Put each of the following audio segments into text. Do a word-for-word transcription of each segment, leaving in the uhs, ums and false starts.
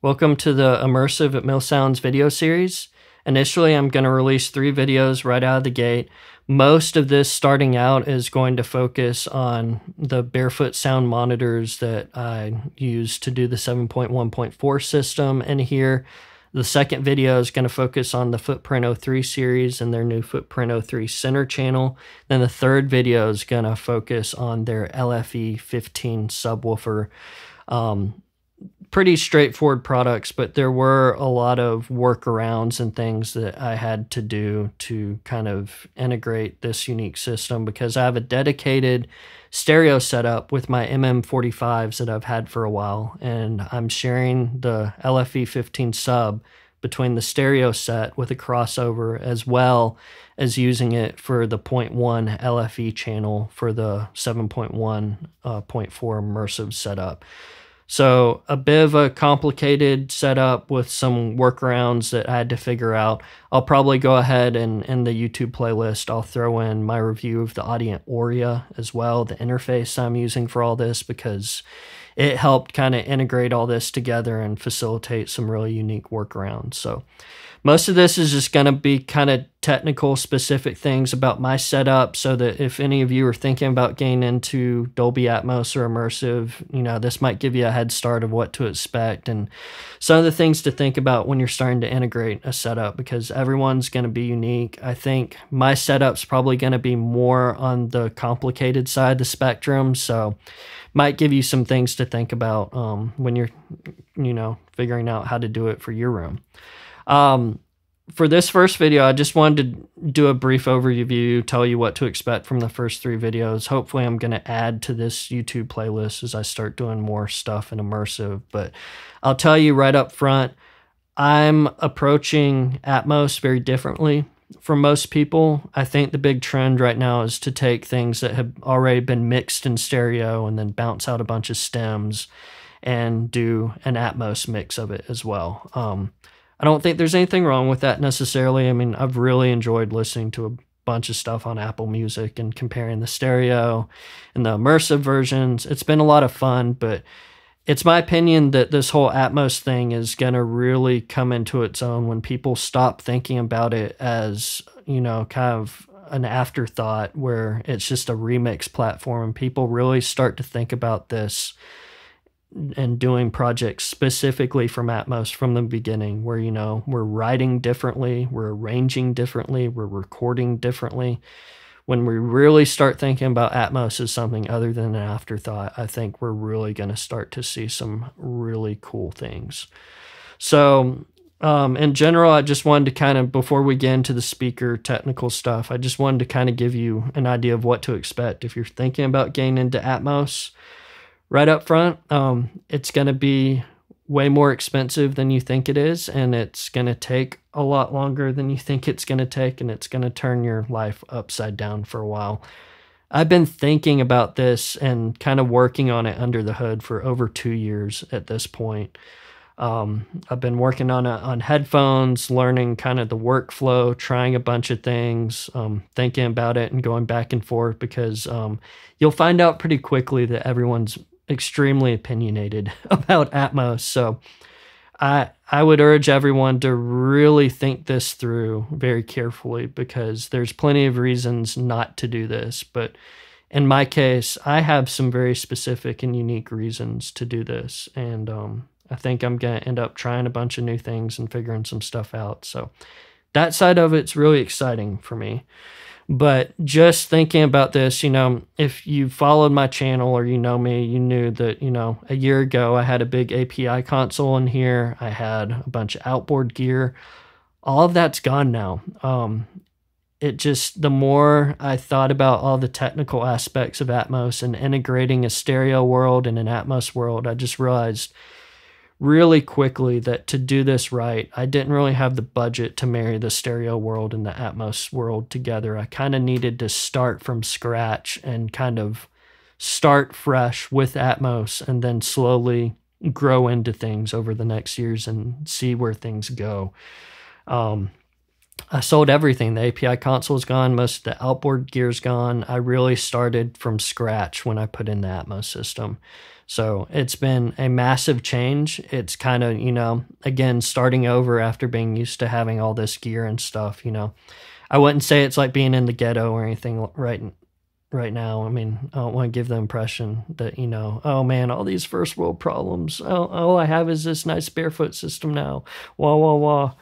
Welcome to the Immersive at Mill Sounds video series. Initially, I'm going to release three videos right out of the gate. Most of this starting out is going to focus on the Barefoot sound monitors that I use to do the seven point one point four system in here. The second video is going to focus on the Footprint oh three series and their new Footprint oh three center channel. Then the third video is going to focus on their L F E fifteen subwoofer. Um, pretty straightforward products, but there were a lot of workarounds and things that I had to do to kind of integrate this unique system, because I have a dedicated stereo setup with my M M forty-fives that I've had for a while, and I'm sharing the L F E fifteen sub between the stereo set with a crossover, as well as using it for the zero point one L F E channel for the seven point one point four uh, immersive setup. So a bit of a complicated setup with some workarounds that I had to figure out. I'll probably go ahead and in the YouTube playlist, I'll throw in my review of the Audient Oria as well, the interface I'm using for all this, because it helped kind of integrate all this together and facilitate some really unique workarounds. So most of this is just going to be kind of technical specific things about my setup, so that if any of you are thinking about getting into Dolby Atmos or immersive, you know, this might give you a head start of what to expect and some of the things to think about when you're starting to integrate a setup, because everyone's going to be unique. I think my setup's probably going to be more on the complicated side of the spectrum, so might give you some things to think about um, when you're, you know, figuring out how to do it for your room. Um, for this first video, I just wanted to do a brief overview, tell you what to expect from the first three videos. Hopefully I'm going to add to this YouTube playlist as I start doing more stuff in immersive, but I'll tell you right up front, I'm approaching Atmos very differently from most people. I think the big trend right now is to take things that have already been mixed in stereo and then bounce out a bunch of stems and do an Atmos mix of it as well. Um, I don't think there's anything wrong with that necessarily. I mean, I've really enjoyed listening to a bunch of stuff on Apple Music and comparing the stereo and the immersive versions. It's been a lot of fun, but it's my opinion that this whole Atmos thing is going to really come into its own when people stop thinking about it as, you know, kind of an afterthought where it's just a remix platform, and people really start to think about this and doing projects specifically from Atmos from the beginning, where, you know, we're writing differently, we're arranging differently, we're recording differently. When we really start thinking about Atmos as something other than an afterthought, I think we're really going to start to see some really cool things. So um, in general, I just wanted to kind of, before we get into the speaker technical stuff, I just wanted to kind of give you an idea of what to expect if you're thinking about getting into Atmos. Right up front, um, it's going to be way more expensive than you think it is, and it's going to take a lot longer than you think it's going to take, and it's going to turn your life upside down for a while. I've been thinking about this and kind of working on it under the hood for over two years at this point. Um, I've been working on, a, on headphones, learning kind of the workflow, trying a bunch of things, um, thinking about it and going back and forth, because um, you'll find out pretty quickly that everyone's extremely opinionated about Atmos. So I I would urge everyone to really think this through very carefully, because there's plenty of reasons not to do this. But in my case, I have some very specific and unique reasons to do this. And um, I think I'm going to end up trying a bunch of new things and figuring some stuff out. So that side of it's really exciting for me. But just thinking about this, you know, if you followed my channel or you know me, you knew that, you know, a year ago I had a big A P I console in here. I had a bunch of outboard gear. All of that's gone now. Um, it just, the more I thought about all the technical aspects of Atmos and integrating a stereo world and an Atmos world, I just realized really quickly that to do this right, I didn't really have the budget to marry the stereo world and the Atmos world together. I kind of needed to start from scratch and kind of start fresh with Atmos and then slowly grow into things over the next years and see where things go. Um, I sold everything. The A P I console's gone. Most of the outboard gear's gone. I really started from scratch when I put in the Atmos system. So it's been a massive change. It's kind of, you know, again, starting over after being used to having all this gear and stuff, you know. I wouldn't say it's like being in the ghetto or anything right right now. I mean, I don't want to give the impression that, you know, oh man, all these first world problems. Oh, all I have is this nice Barefoot system now. Wah, wah, wah.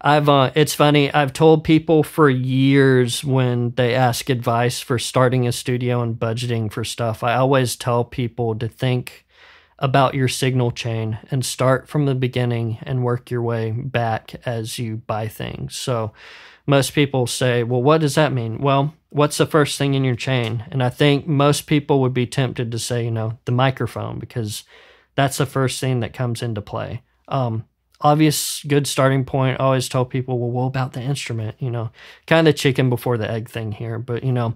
I've, uh, it's funny, I've told people for years when they ask advice for starting a studio and budgeting for stuff, I always tell people to think about your signal chain and start from the beginning and work your way back as you buy things. So most people say, well, what does that mean? Well, what's the first thing in your chain? And I think most people would be tempted to say, you know, the microphone, because that's the first thing that comes into play. Um, Obvious good starting point. I always tell people, well, what about the instrument? You know, kind of chicken before the egg thing here. But, you know,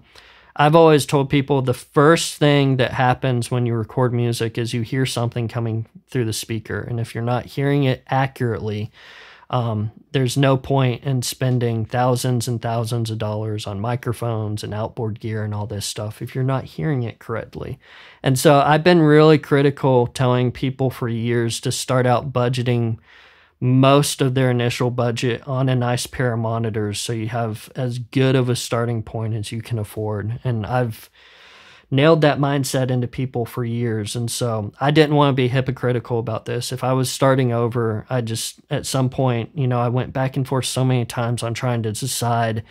I've always told people the first thing that happens when you record music is you hear something coming through the speaker. And if you're not hearing it accurately, um, there's no point in spending thousands and thousands of dollars on microphones and outboard gear and all this stuff if you're not hearing it correctly. And so I've been really critical telling people for years to start out budgeting most of their initial budget on a nice pair of monitors so you have as good of a starting point as you can afford. And I've nailed that mindset into people for years. And so I didn't want to be hypocritical about this. If I was starting over, I just, at some point, you know, I went back and forth so many times on trying to decide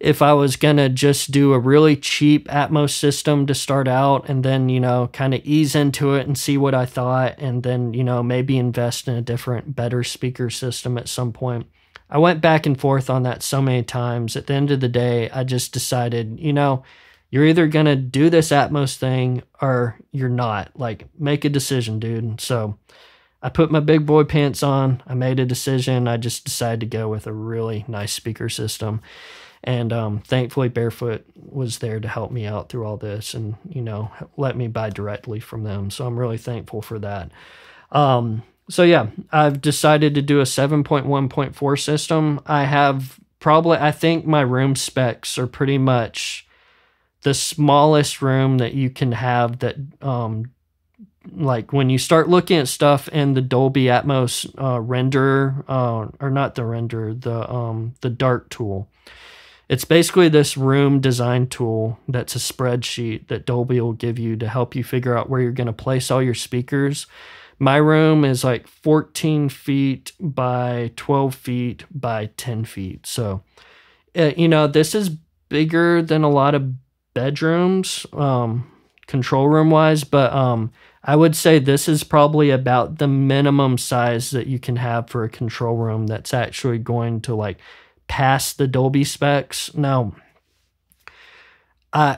if I was going to just do a really cheap Atmos system to start out and then, you know, kind of ease into it and see what I thought and then, you know, maybe invest in a different, better speaker system at some point. I went back and forth on that so many times. At the end of the day, I just decided, you know, you're either going to do this Atmos thing or you're not. Like, make a decision, dude. So I put my big boy pants on. I made a decision. I just decided to go with a really nice speaker system. And um, thankfully, Barefoot was there to help me out through all this and, you know, let me buy directly from them. So I'm really thankful for that. Um, so, yeah, I've decided to do a seven point one point four system. I have probably, I think my room specs are pretty much the smallest room that you can have that, um, like, when you start looking at stuff in the Dolby Atmos uh, renderer, uh, or not the renderer, the, um, the Dart tool. It's basically this room design tool that's a spreadsheet that Dolby will give you to help you figure out where you're going to place all your speakers. My room is like fourteen feet by twelve feet by ten feet. So, uh, you know, this is bigger than a lot of bedrooms, um, control room-wise, but um, I would say this is probably about the minimum size that you can have for a control room that's actually going to, like, past the Dolby specs. Now, I,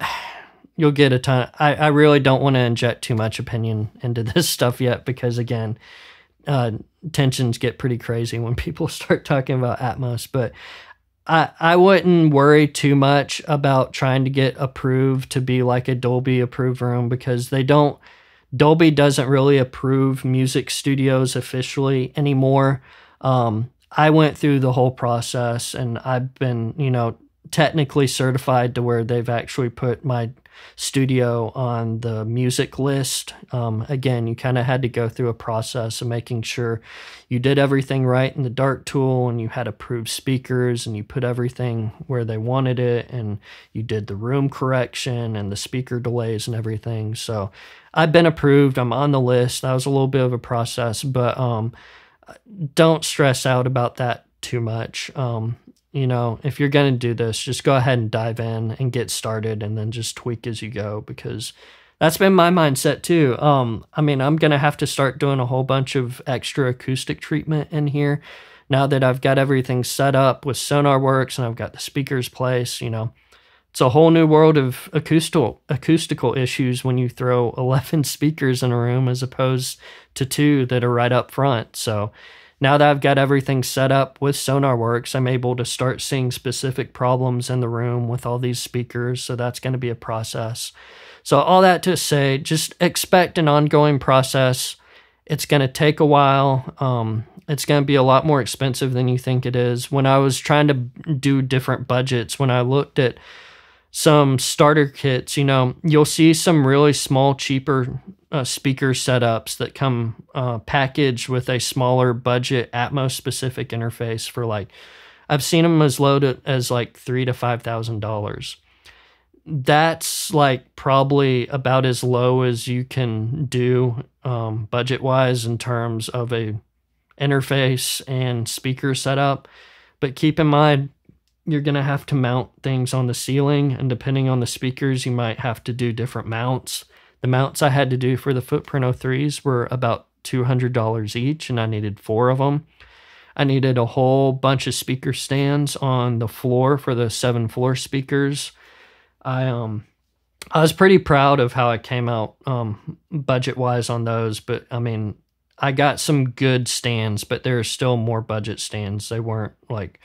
you'll get a ton. I, I really don't want to inject too much opinion into this stuff yet because, again, uh, tensions get pretty crazy when people start talking about Atmos. But I, I wouldn't worry too much about trying to get approved to be like a Dolby approved room because they don't, Dolby doesn't really approve music studios officially anymore. Um, I went through the whole process and I've been, you know, technically certified to where they've actually put my studio on the music list. Um, again, you kind of had to go through a process of making sure you did everything right in the Dart tool and you had approved speakers and you put everything where they wanted it and you did the room correction and the speaker delays and everything. So I've been approved. I'm on the list. That was a little bit of a process, but, um, don't stress out about that too much. Um, you know, if you're going to do this, just go ahead and dive in and get started and then just tweak as you go because that's been my mindset too. Um, I mean, I'm going to have to start doing a whole bunch of extra acoustic treatment in here now that I've got everything set up with Sonarworks and I've got the speakers placed, you know. It's a whole new world of acoustical acoustical issues when you throw eleven speakers in a room as opposed to two that are right up front. So now that I've got everything set up with Sonarworks, I'm able to start seeing specific problems in the room with all these speakers. So that's going to be a process. So all that to say, just expect an ongoing process. It's going to take a while. Um, it's going to be a lot more expensive than you think it is. When I was trying to do different budgets, when I looked at some starter kits, you know, you'll see some really small, cheaper uh, speaker setups that come uh, packaged with a smaller budget Atmos-specific interface for like, I've seen them as low to, as like three to five thousand dollars. That's like probably about as low as you can do um, budget-wise in terms of a interface and speaker setup. But keep in mind, you're going to have to mount things on the ceiling, and depending on the speakers, you might have to do different mounts. The mounts I had to do for the Footprint oh threes were about two hundred dollars each, and I needed four of them. I needed a whole bunch of speaker stands on the floor for the seven floor speakers. I um I was pretty proud of how I came out um budget-wise on those, but I mean, I got some good stands, but there are still more budget stands. They weren't like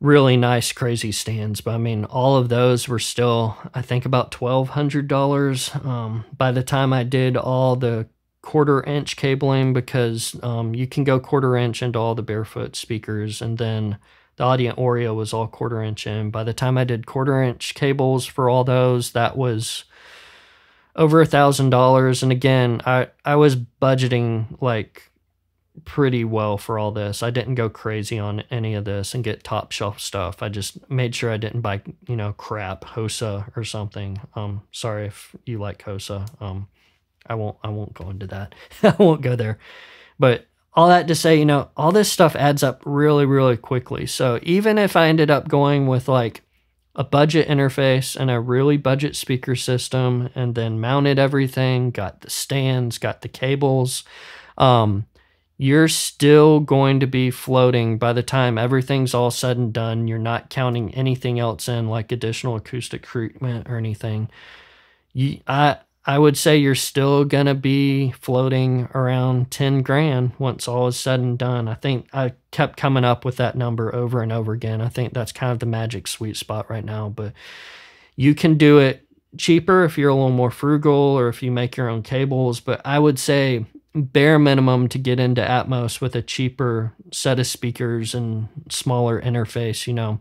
really nice, crazy stands, but I mean, all of those were still, I think, about twelve hundred dollars. Um, by the time I did all the quarter inch cabling, because um, you can go quarter inch into all the Barefoot speakers, and then the Audient Oria was all quarter inch in. By the time I did quarter inch cables for all those, that was over a thousand dollars. And again, I, I was budgeting like pretty well for all this. I didn't go crazy on any of this and get top shelf stuff. I just made sure I didn't buy, you know, crap HOSA or something. Um, sorry if you like HOSA. Um, I won't, I won't go into that. I won't go there. But all that to say, you know, all this stuff adds up really, really quickly. So even if I ended up going with like a budget interface and a really budget speaker system, and then mounted everything, got the stands, got the cables, um, you're still going to be floating by the time everything's all said and done. You're not counting anything else in, like additional acoustic treatment or anything. You, I, I would say you're still going to be floating around ten grand once all is said and done. I think I kept coming up with that number over and over again. I think that's kind of the magic sweet spot right now, but you can do it cheaper if you're a little more frugal or if you make your own cables. But I would say bare minimum to get into Atmos with a cheaper set of speakers and smaller interface, you know,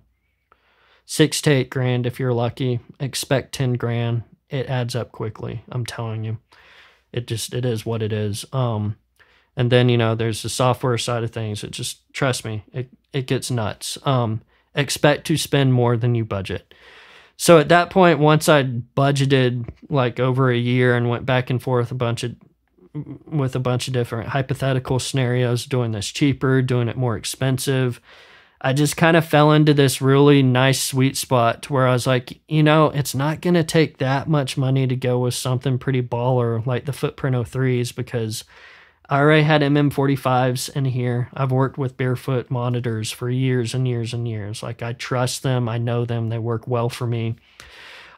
six to eight grand if you're lucky. Expect ten grand. It adds up quickly, I'm telling you. It just, it is what it is. Um, and then, you know, there's the software side of things. It just, trust me, it, it gets nuts. Um, expect to spend more than you budget. So at that point, once I budgeted like over a year and went back and forth a bunch of, with a bunch of different hypothetical scenarios, doing this cheaper, doing it more expensive, I just kind of fell into this really nice sweet spot to where I was like, you know, it's not going to take that much money to go with something pretty baller like the Footprint oh threes, because I already had M M forty-fives in here. I've worked with Barefoot monitors for years and years and years. Like, I trust them. I know them. They work well for me.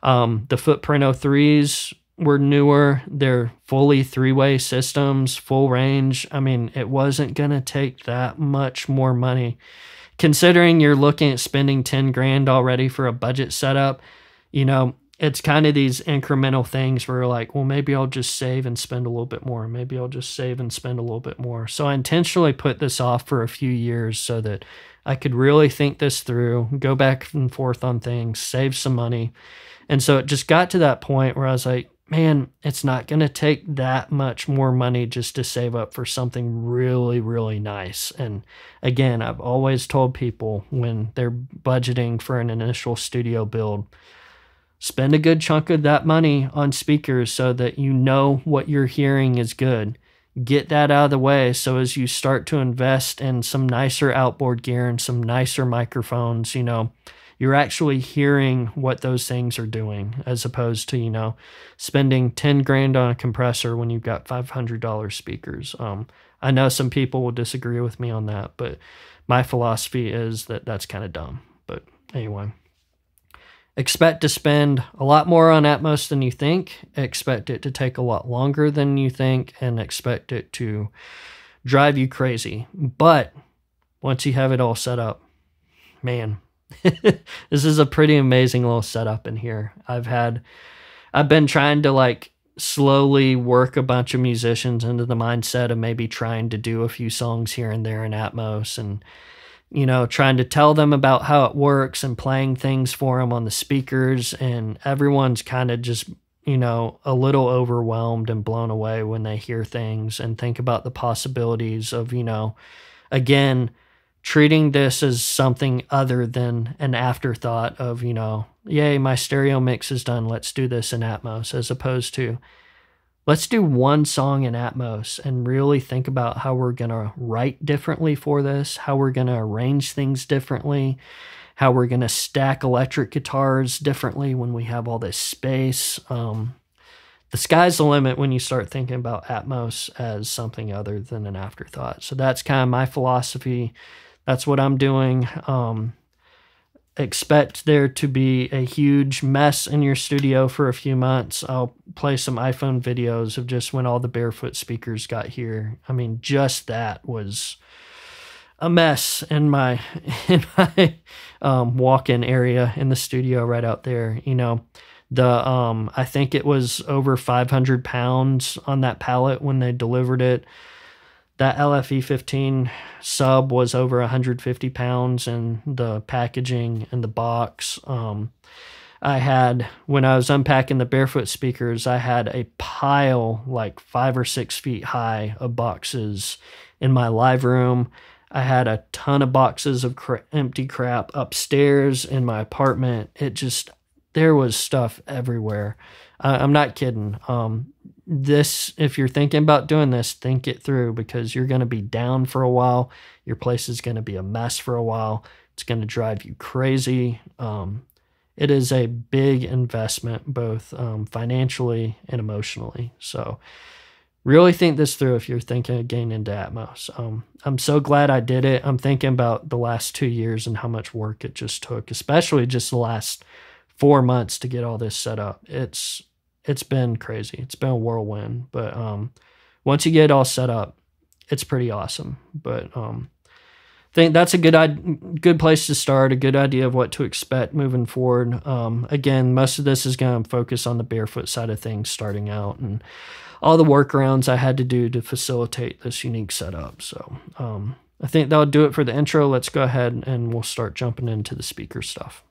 Um, the Footprint oh threes were newer. They're fully three-way systems, full range. I mean, it wasn't going to take that much more money. Considering you're looking at spending ten grand already for a budget setup, you know, it's kind of these incremental things where you're like, well, maybe I'll just save and spend a little bit more. Maybe I'll just save and spend a little bit more. So I intentionally put this off for a few years so that I could really think this through, go back and forth on things, save some money. And so it just got to that point where I was like, man, it's not going to take that much more money just to save up for something really, really nice. And again, I've always told people when they're budgeting for an initial studio build, spend a good chunk of that money on speakers so that you know what you're hearing is good. Get that out of the way so as you start to invest in some nicer outboard gear and some nicer microphones, you know, you're actually hearing what those things are doing, as opposed to, you know, spending ten grand on a compressor when you've got five hundred dollar speakers. Um, I know some people will disagree with me on that, but my philosophy is that that's kind of dumb. But anyway, expect to spend a lot more on Atmos than you think. Expect it to take a lot longer than you think, and expect it to drive you crazy. But once you have it all set up, man, this is a pretty amazing little setup in here. I've had, I've been trying to like slowly work a bunch of musicians into the mindset of maybe trying to do a few songs here and there in Atmos and you know, trying to tell them about how it works and playing things for them on the speakers. And everyone's kind of just, you know, a little overwhelmed and blown away when they hear things and think about the possibilities of, you know, again, treating this as something other than an afterthought of, you know, yay, my stereo mix is done, let's do this in Atmos, as opposed to let's do one song in Atmos and really think about how we're going to write differently for this, how we're going to arrange things differently, how we're going to stack electric guitars differently when we have all this space. Um, the sky's the limit when you start thinking about Atmos as something other than an afterthought. So that's kind of my philosophy. That's what I'm doing. Um, expect there to be a huge mess in your studio for a few months. I'll play some iPhone videos of just when all the Barefoot speakers got here. I mean, just that was a mess in my, in my um, walk-in area in the studio right out there. You know, the um, I think it was over five hundred pounds on that pallet when they delivered it. That L F E fifteen sub was over one hundred fifty pounds in the packaging and the box. Um, I had, when I was unpacking the Barefoot speakers, I had a pile like five or six feet high of boxes in my live room. I had a ton of boxes of cra- empty crap upstairs in my apartment. It just, there was stuff everywhere. I, I'm not kidding. Um, This, if you're thinking about doing this, think it through, because you're going to be down for a while. Your place is going to be a mess for a while. It's going to drive you crazy. Um, it is a big investment, both um, financially and emotionally. So really think this through if you're thinking of getting into Atmos. Um, I'm so glad I did it. I'm thinking about the last two years and how much work it just took, especially just the last four months to get all this set up. It's It's been crazy. It's been a whirlwind. But um, once you get it all set up, it's pretty awesome. But um, I think that's a good good place to start, a good idea of what to expect moving forward. Um, again, most of this is going to focus on the Barefoot side of things starting out and all the workarounds I had to do to facilitate this unique setup. So um, I think that'll do it for the intro. Let's go ahead and we'll start jumping into the speaker stuff.